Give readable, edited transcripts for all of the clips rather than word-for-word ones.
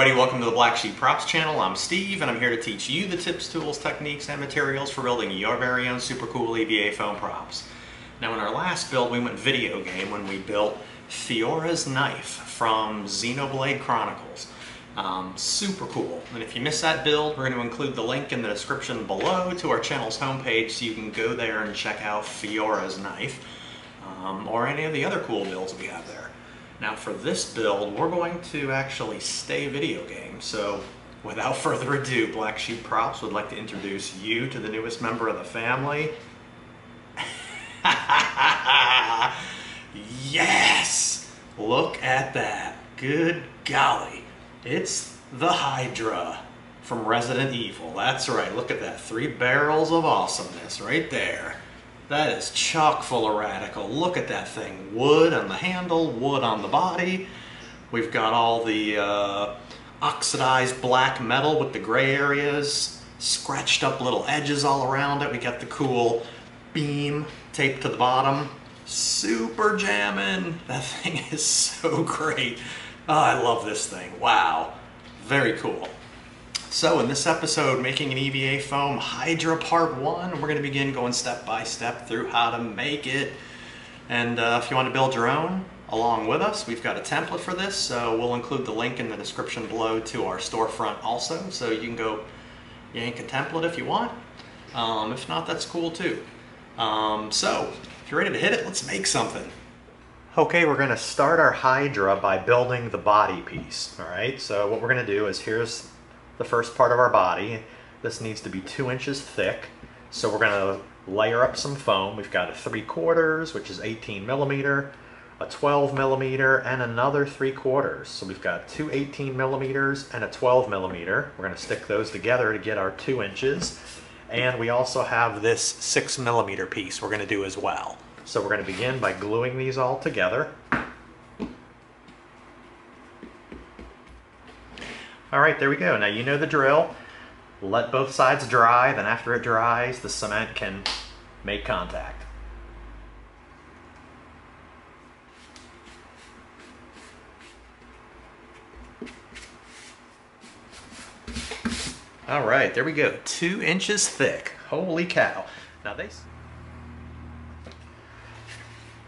everybody, welcome to the Black Sheep Props channel. I'm Steve, and I'm here to teach you the tips, tools, techniques, and materials for building your very own super cool EVA foam props. Now, in our last build, we went video game when we built Fiora's Knife from Xenoblade Chronicles. Super cool. And if you missed that build, we're going to include the link in the description below to our channel's homepage, so you can go there and check out Fiora's Knife or any of the other cool builds we have there. Now for this build, we're going to actually stay video game, so without further ado, Black Sheep Props would like to introduce you to the newest member of the family. Yes! Look at that. Good golly. It's the Hydra from Resident Evil. That's right, look at that. 3 barrels of awesomeness right there. That is chock full of radical. Look at that thing. Wood on the handle, wood on the body. We've got all the oxidized black metal with the gray areas, scratched up little edges all around it. We got the cool beam taped to the bottom. Super jammin'. That thing is so great. Oh, I love this thing. Wow. Very cool. So in this episode, making an EVA foam Hydra part 1, we're going to begin going step by step through how to make it. And if you want to build your own along with us, we've got a template for this, so we'll include the link in the description below to our storefront also, so you can go yank a template if you want. If not, that's cool too. So if you're ready to hit it, let's make something. Okay, we're going to start our Hydra by building the body piece. Alright, so what we're going to do is, here's the first part of our body. This needs to be 2 inches thick, so we're going to layer up some foam. We've got a 3/4, which is 18mm, a 12mm, and another 3/4. So we've got two 18mm and a 12mm. We're going to stick those together to get our 2 inches, and we also have this 6mm piece we're going to do as well. So we're going to begin by gluing these all together. Alright, there we go. Now you know the drill. Let both sides dry, then after it dries, the cement can make contact. Alright, there we go. 2 inches thick. Holy cow. Now these.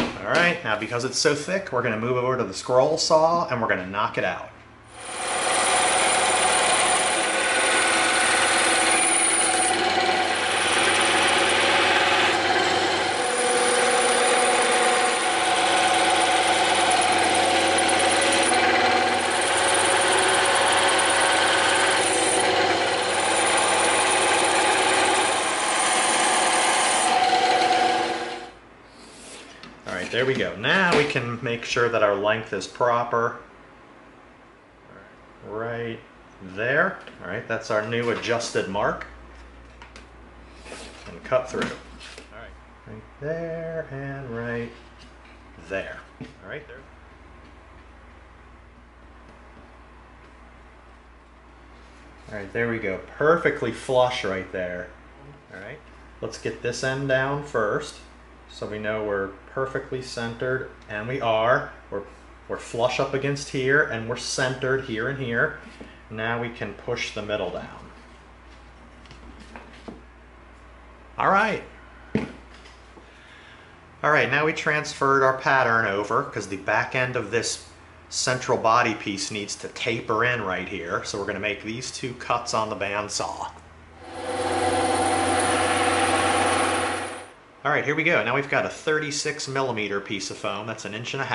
Alright, now because it's so thick, we're going to move over to the scroll saw and we're going to knock it out. There we go. Now we can make sure that our length is proper. Right there. All right, that's our new adjusted mark. And cut through. All right, right there and right there. All right, there. All right, there we go. Perfectly flush right there. All right, let's get this end down first, so we know we're perfectly centered, and we are. We're flush up against here, and we're centered here and here. Now we can push the middle down. Alright. Alright, now we transferred our pattern over, because the back end of this central body piece needs to taper in right here, so we're going to make these 2 cuts on the bandsaw. All right, here we go. Now we've got a 36mm piece of foam. That's an 1.5 inches.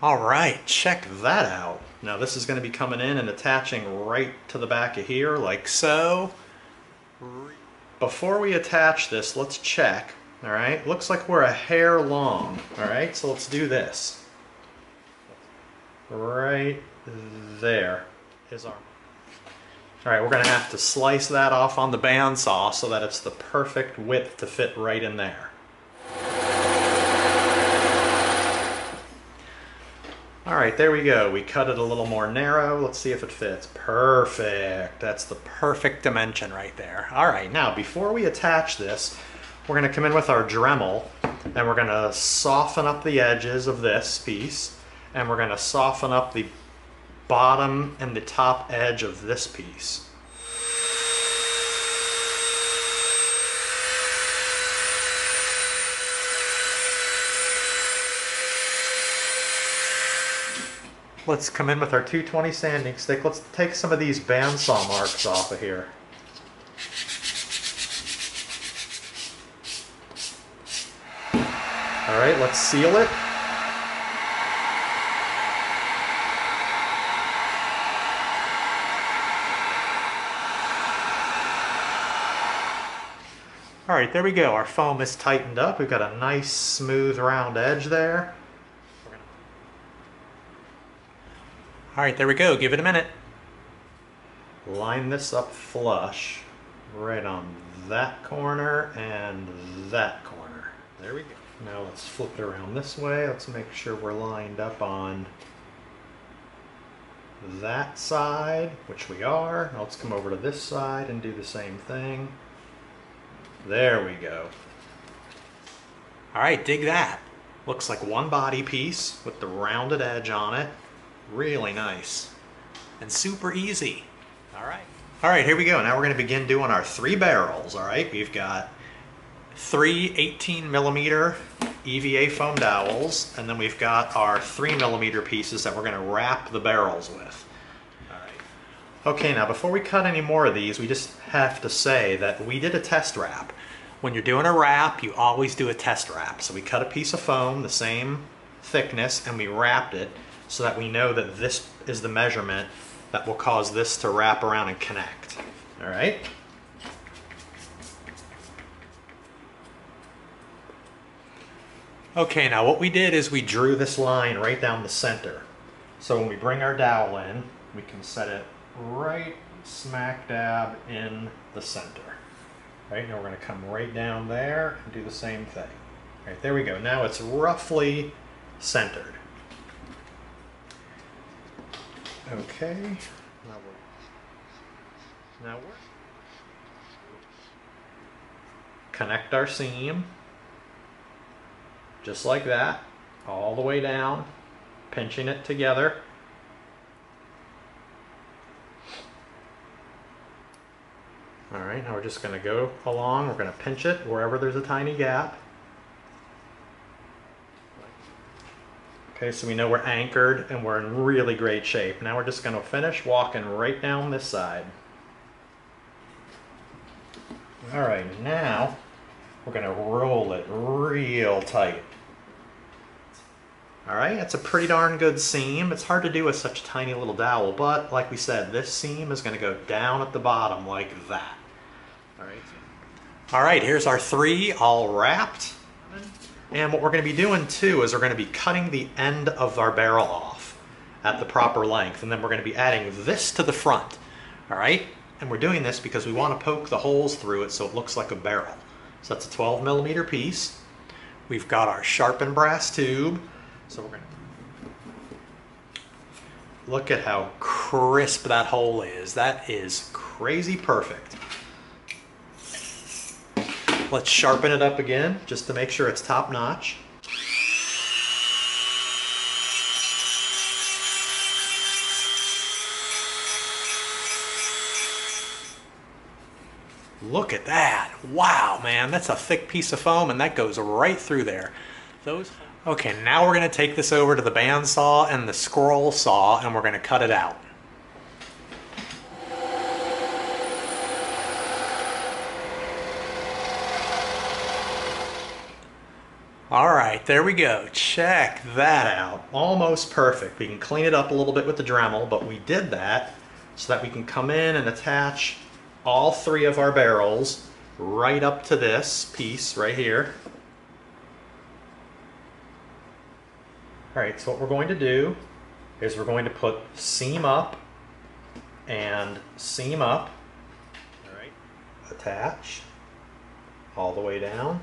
All right, check that out. Now this is going to be coming in and attaching right to the back of here, like so. Before we attach this, let's check. All right, looks like we're a hair long. All right, so let's do this. Right there is our... All right, we're going to have to slice that off on the bandsaw so that it's the perfect width to fit right in there. All right, there we go. We cut it a little more narrow. Let's see if it fits. Perfect. That's the perfect dimension right there. All right, now before we attach this, we're going to come in with our Dremel Then we're gonna soften up the edges of this piece, and we're gonna soften up the bottom and the top edge of this piece. Let's come in with our 220 sanding stick. Let's take some of these bandsaw marks off of here. All right, let's seal it. All right, there we go. Our foam is tightened up. We've got a nice, smooth, round edge there. All right, there we go. Give it a minute. Line this up flush right on that corner and that corner. There we go. Now let's flip it around this way. Let's make sure we're lined up on that side, which we are. Now let's come over to this side and do the same thing. There we go. All right, dig that. Looks like one body piece with the rounded edge on it. Really nice and super easy. All right, here we go. Now we're going to begin doing our three barrels. All right, we've got three 18mm EVA foam dowels, and then we've got our 3mm pieces that we're going to wrap the barrels with. All right. Okay, now before we cut any more of these, we just have to say that we did a test wrap. When you're doing a wrap, you always do a test wrap. So we cut a piece of foam the same thickness and we wrapped it, so that we know that this is the measurement that will cause this to wrap around and connect. All right? Okay, now what we did is we drew this line right down the center. So when we bring our dowel in, we can set it right smack dab in the center. All right, now we're gonna come right down there and do the same thing. All right, there we go. Now it's roughly centered. Okay, now we're connect our seam just like that, all the way down, pinching it together. All right, now we're just going to go along, we're going to pinch it wherever there's a tiny gap. Okay, so we know we're anchored and we're in really great shape. Now we're just going to finish walking right down this side. All right, now we're going to roll it real tight. All right, that's a pretty darn good seam. It's hard to do with such a tiny little dowel, but like we said, this seam is going to go down at the bottom like that. All right, here's our three all wrapped. And what we're going to be doing too is we're going to be cutting the end of our barrel off at the proper length, and then we're going to be adding this to the front. All right, and we're doing this because we want to poke the holes through it so it looks like a barrel. So that's a 12mm piece. We've got our sharpened brass tube. So we're going to look at how crisp that hole is. That is crazy perfect. Let's sharpen it up again, just to make sure it's top notch. Look at that. Wow, man, that's a thick piece of foam, and that goes right through there. Okay, now we're gonna take this over to the bandsaw and the scroll saw, and we're gonna cut it out. All right, there we go. Check that out. Almost perfect. We can clean it up a little bit with the Dremel, but we did that so that we can come in and attach all three of our barrels right up to this piece right here. All right, so what we're going to do is we're going to put seam up and seam up. All right, attach all the way down.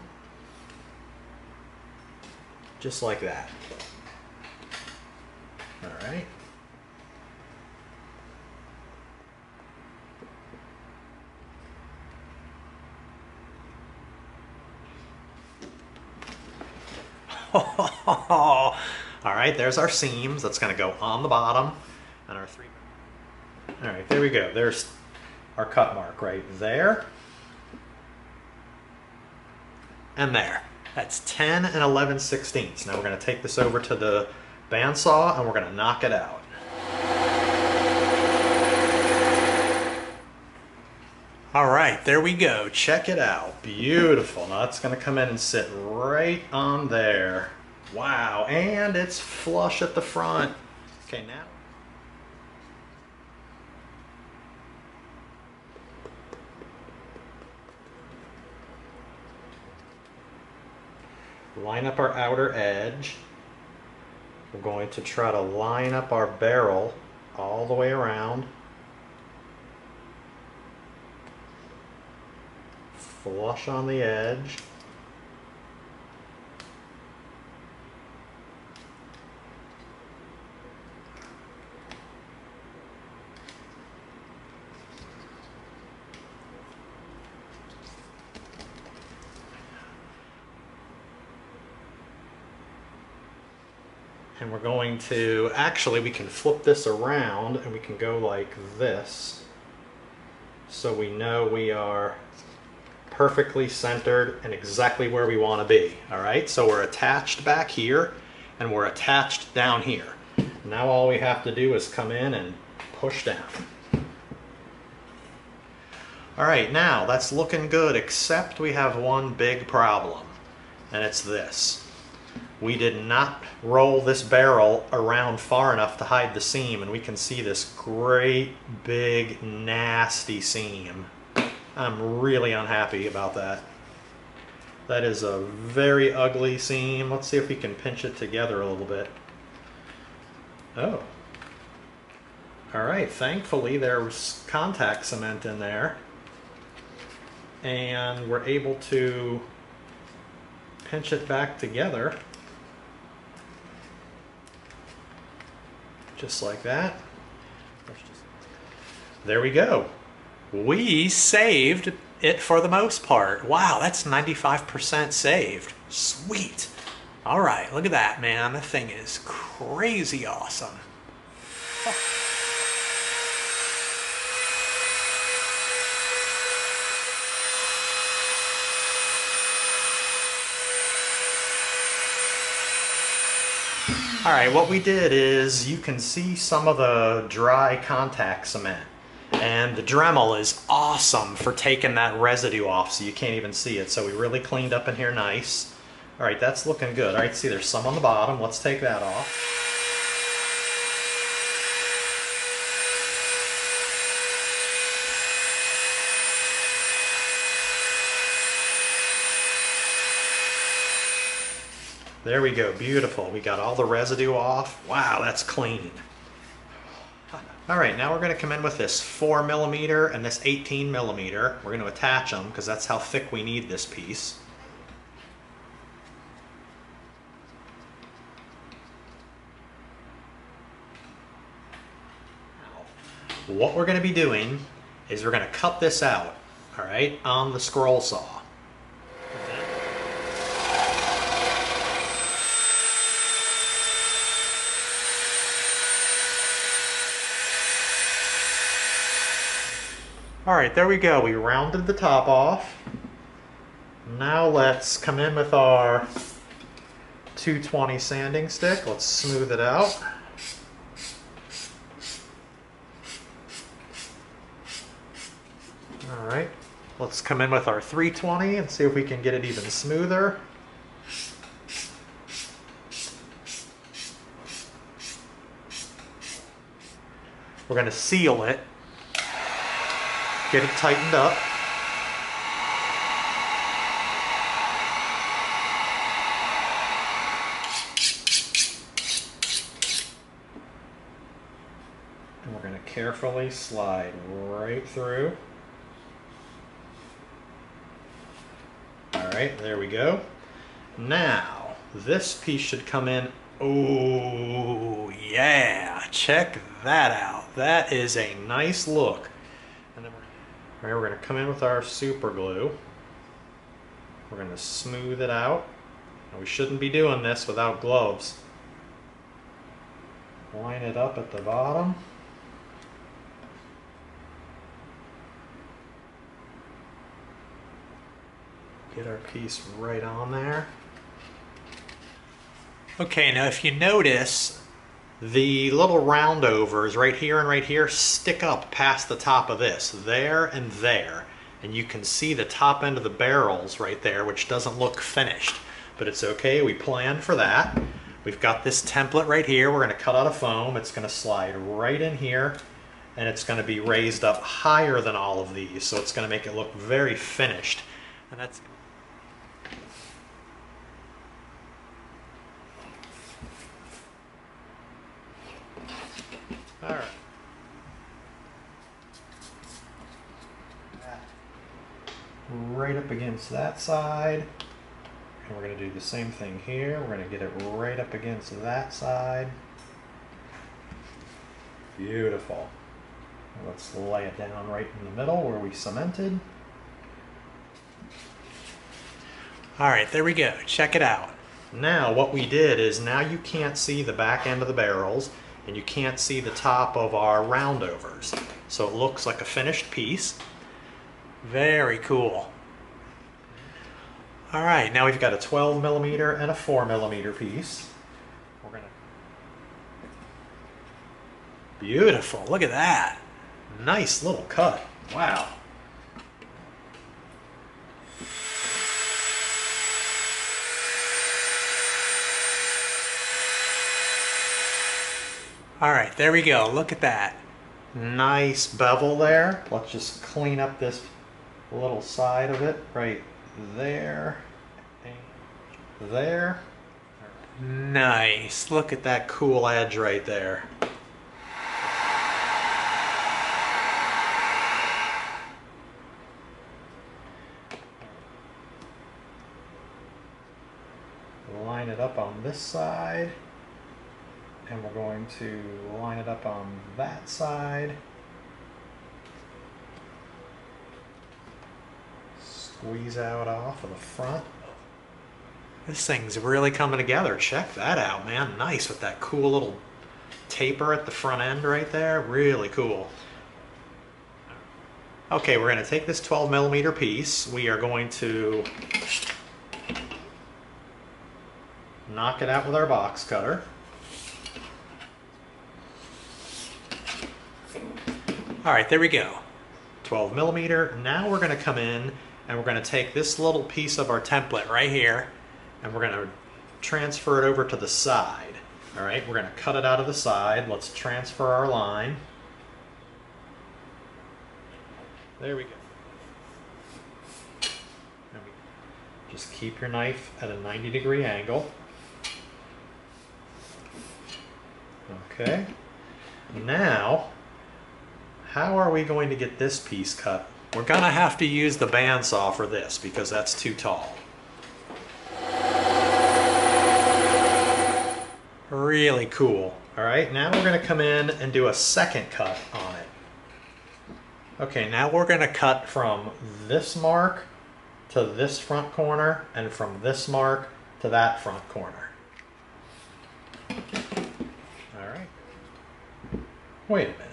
Just like that. All right. All right, there's our seams. That's going to go on the bottom and our three. All right, there we go. There's our cut mark right there. And there. That's 10 and 11 sixteenths. Now we're going to take this over to the bandsaw and we're going to knock it out. All right, there we go. Check it out. Beautiful. Now it's going to come in and sit right on there. Wow, and it's flush at the front. Okay, now. Line up our outer edge. We're going to try to line up our barrel all the way around. Flush on the edge. And we're going to, actually we can flip this around and we can go like this so we know we are perfectly centered and exactly where we want to be. All right, so we're attached back here and we're attached down here. Now all we have to do is come in and push down. All right, now that's looking good, except we have one big problem, and it's this. We did not roll this barrel around far enough to hide the seam, and we can see this great big nasty seam. I'm really unhappy about that. That is a very ugly seam. Let's see if we can pinch it together a little bit. Oh. All right, thankfully there's contact cement in there, and we're able to pinch it back together. Just like that. There we go. We saved it for the most part. Wow, that's 95% saved. Sweet. All right, look at that, man. The thing is crazy awesome. All right, what we did is you can see some of the dry contact cement, and the Dremel is awesome for taking that residue off so you can't even see it. So we really cleaned up in here nice. All right, that's looking good. All right, see there's some on the bottom. Let's take that off. There we go, beautiful. We got all the residue off. Wow, that's clean. All right, now we're going to come in with this 4mm and this 18mm. We're going to attach them because that's how thick we need this piece. What we're going to be doing is we're going to cut this out, all right, on the scroll saw. All right, there we go. We rounded the top off. Now let's come in with our 220 sanding stick. Let's smooth it out. All right, let's come in with our 320 and see if we can get it even smoother. We're going to seal it. Get it tightened up. And we're going to carefully slide right through. All right, there we go. Now, this piece should come in. Oh, yeah. Check that out. That is a nice look. All right, we're going to come in with our super glue. We're going to smooth it out. We shouldn't be doing this without gloves. Line it up at the bottom. Get our piece right on there. Okay, now if you notice, the little roundovers right here and right here stick up past the top of this, there and there. And you can see the top end of the barrels right there, which doesn't look finished. But it's okay, we planned for that. We've got this template right here. We're gonna cut out a foam. It's gonna slide right in here, and it's gonna be raised up higher than all of these. So it's gonna make it look very finished. And that's... All right. Right up against that side. And we're going to do the same thing here. We're going to get it right up against that side. Beautiful. Let's lay it down right in the middle where we cemented. All right, there we go. Check it out. Now what we did is now you can't see the back end of the barrels and you can't see the top of our roundovers. So it looks like a finished piece. Very cool. All right, now we've got a 12mm and a 4mm piece. We're gonna... Beautiful, look at that. Nice little cut, wow. All right, there we go, look at that. Nice bevel there. Let's just clean up this little side of it right there, there. Nice, look at that cool edge right there. Line it up on this side, and we're going to line it up on that side. Squeeze out off of the front. This thing's really coming together. Check that out, man. Nice with that cool little taper at the front end right there. Really cool. Okay, we're going to take this 12mm piece. We are going to knock it out with our box cutter. All right, there we go. 12mm. Now we're going to come in and we're going to take this little piece of our template right here and we're going to transfer it over to the side. All right, we're going to cut it out of the side. Let's transfer our line. There we go. Just keep your knife at a 90-degree angle. Okay. Now, how are we going to get this piece cut? We're going to have to use the bandsaw for this because that's too tall. Really cool. All right, now we're going to come in and do a second cut on it. Okay, now we're going to cut from this mark to this front corner and from this mark to that front corner. All right. Wait a minute.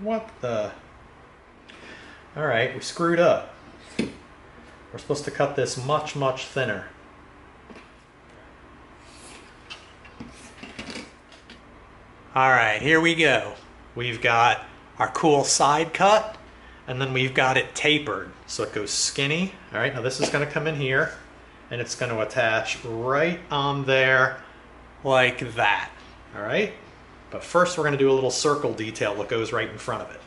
What the... All right, we screwed up. We're supposed to cut this much, much thinner. All right, here we go. We've got our cool side cut, and then we've got it tapered, so it goes skinny. All right, now this is gonna come in here, and it's gonna attach right on there like that, all right? But first we're gonna do a little circle detail that goes right in front of it.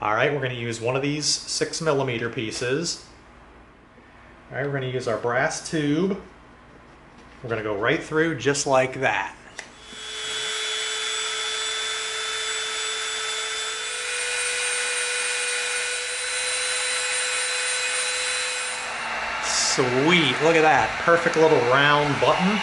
All right, we're going to use one of these 6mm pieces. All right, we're going to use our brass tube. We're going to go right through just like that. Sweet, look at that. Perfect little round button.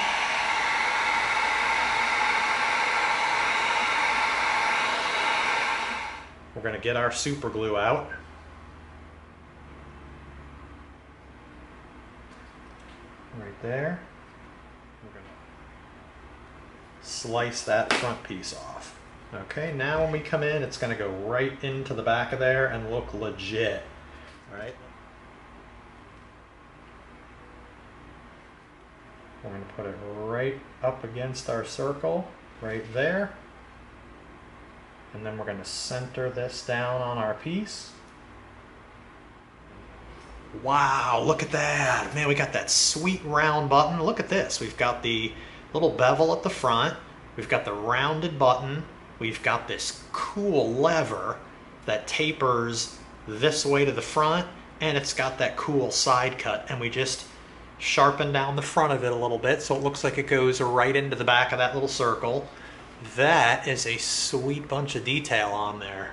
We're going to get our super glue out. right there. We're going to slice that front piece off. Okay, now when we come in, it's going to go right into the back of there and look legit. All right. We're going to put it right up against our circle, right there. And then we're going to center this down on our piece. Wow, look at that. Man, we got that sweet round button. Look at this. We've got the little bevel at the front. We've got the rounded button. We've got this cool lever that tapers this way to the front. And it's got that cool side cut. And we just sharpen down the front of it a little bit so it looks like it goes right into the back of that little circle. That is a sweet bunch of detail on there.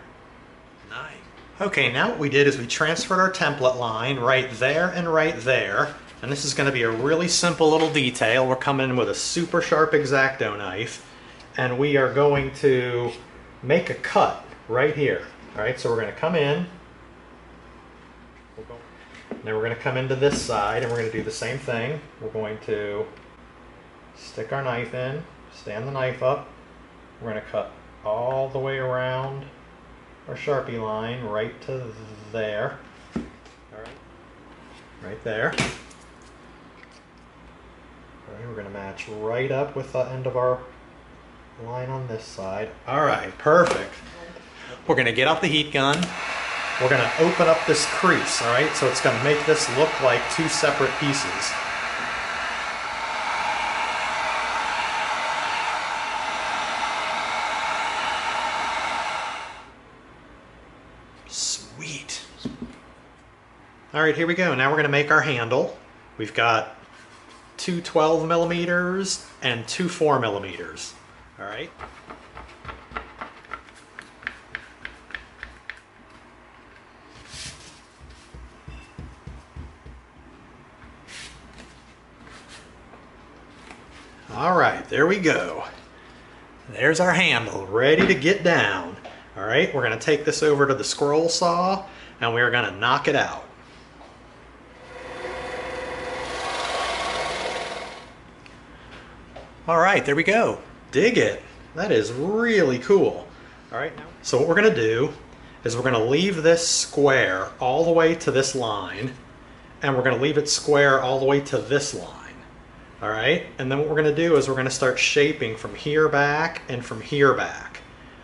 Nice. Okay, now what we did is we transferred our template line right there and right there. And this is going to be a really simple little detail. We're coming in with a super sharp X-Acto knife. And we are going to make a cut right here. Alright, so we're going to come in. Then we're going to come into this side and we're going to do the same thing. We're going to stick our knife in, stand the knife up. We're going to cut all the way around our Sharpie line right to there. All right, right there. All right, we're going to match right up with the end of our line on this side. All right, perfect. We're going to get out the heat gun. We're going to open up this crease, all right? So it's going to make this look like two separate pieces. Sweet. All right, here we go. Now we're going to make our handle. We've got two 12 millimeters and two 4 millimeters, all right? Alright, there we go. There's our handle, ready to get down. Alright, we're going to take this over to the scroll saw and we're going to knock it out. Alright, there we go. Dig it. That is really cool. Alright, so what we're going to do is we're going to leave this square all the way to this line and we're going to leave it square all the way to this line. All right, and then what we're going to do is we're going to start shaping from here back and from here back.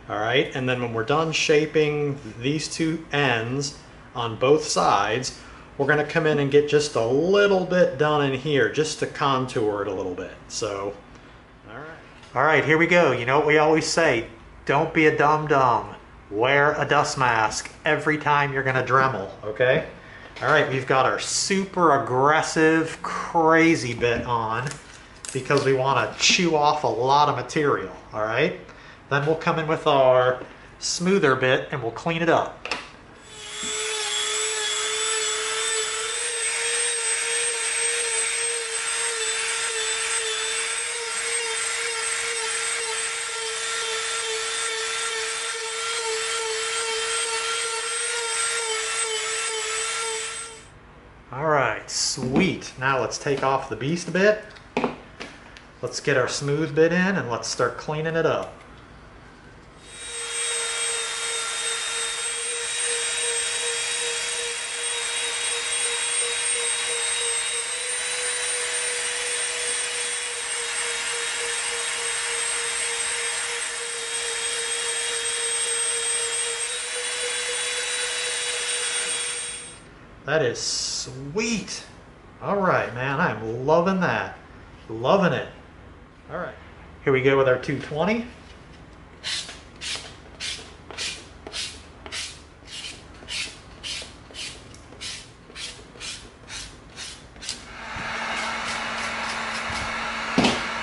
All right, and then when we're done shaping these two ends on both sides, we're going to come in and get just a little bit done in here just to contour it a little bit. So, all right, here we go. You know what we always say, don't be a dum-dum. Wear a dust mask every time you're going to Dremel, okay? All right, we've got our super aggressive, crazy bit on because we want to chew off a lot of material, all right? Then we'll come in with our smoother bit and we'll clean it up. Sweet. Now let's take off the beast bit. Let's get our smooth bit in and let's start cleaning it up. That is sweet. All right, man, I'm loving that. Loving it. All right, here we go with our 220.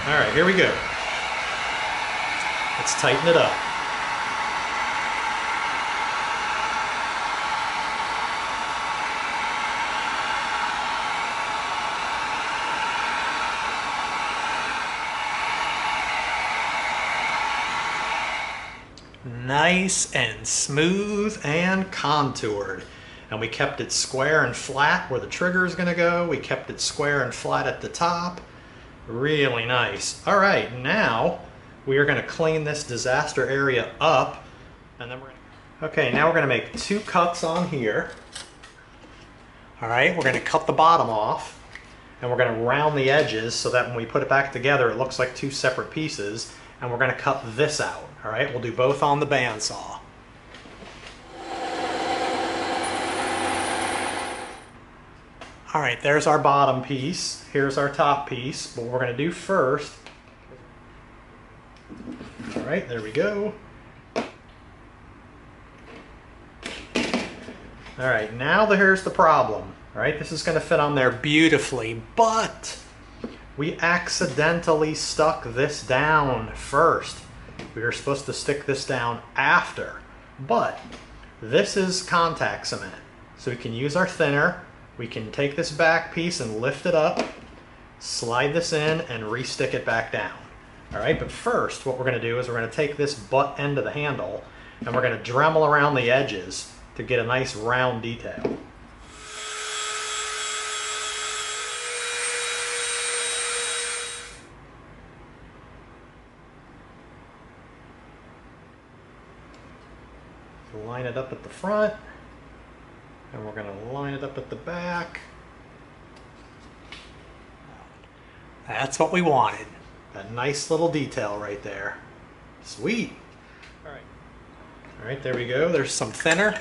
All right, here we go. Let's tighten it up. Nice and smooth and contoured. and we kept it square and flat where the trigger is going to go. We kept it square and flat at the top. Really nice. All right, now we are going to clean this disaster area up, and then we're going to... Okay, now we're going to make two cuts on here. All right, we're going to cut the bottom off, and we're going to round the edges so that when we put it back together, it looks like two separate pieces, and we're going to cut this out. All right, we'll do both on the bandsaw. All right, there's our bottom piece. Here's our top piece. But what we're going to do first... All right, there we go. All right, now here's the problem. All right, this is going to fit on there beautifully, but we accidentally stuck this down first. We were supposed to stick this down after, but this is contact cement. So we can use our thinner. We can take this back piece and lift it up, slide this in, and re-stick it back down. All right, but first what we're going to do is we're going to take this butt end of the handle and we're going to Dremel around the edges to get a nice round detail. Line it up at the front, and we're going to line it up at the back. That's what we wanted. That nice little detail right there. Sweet. All right, there we go. There's some thinner.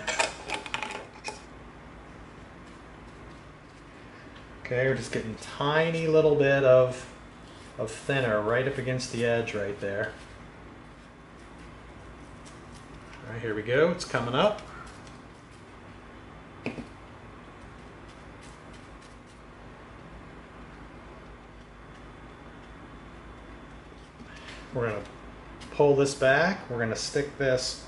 Okay, we're just getting tiny little bit of thinner right up against the edge right there. All right, here we go. It's coming up. We're going to pull this back. We're going to stick this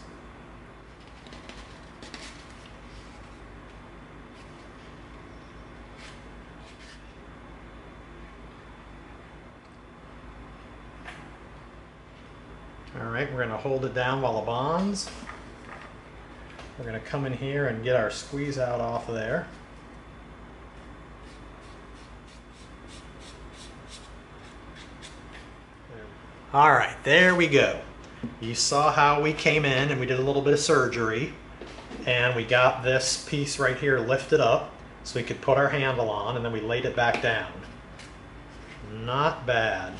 hold it down while it bonds. We're going to come in here and get our squeeze out off of there. All right, there we go. You saw how we came in and we did a little bit of surgery and we got this piece right here lifted up so we could put our handle on, and then we laid it back down. Not bad.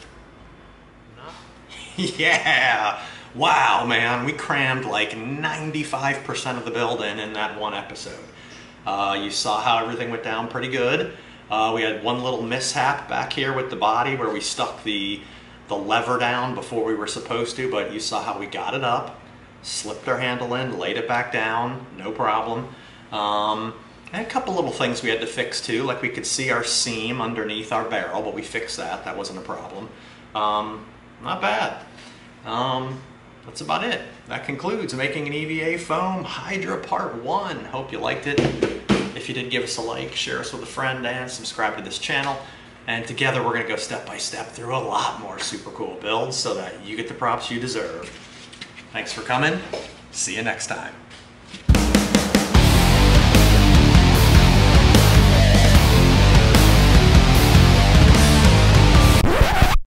Yeah! Wow, man, we crammed like 95% of the building in that one episode. You saw how everything went down pretty good. We had one little mishap back here with the body where we stuck the lever down before we were supposed to, but you saw how we got it up, slipped our handle in, laid it back down, no problem. And a couple little things we had to fix too, like we could see our seam underneath our barrel, but we fixed that. That wasn't a problem. Not bad. That's about it. That concludes making an EVA foam Hydra Part 1. Hope you liked it. If you did, give us a like, share us with a friend, and subscribe to this channel. And together we're going to go step by step through a lot more super cool builds so that you get the props you deserve. Thanks for coming. See you next time.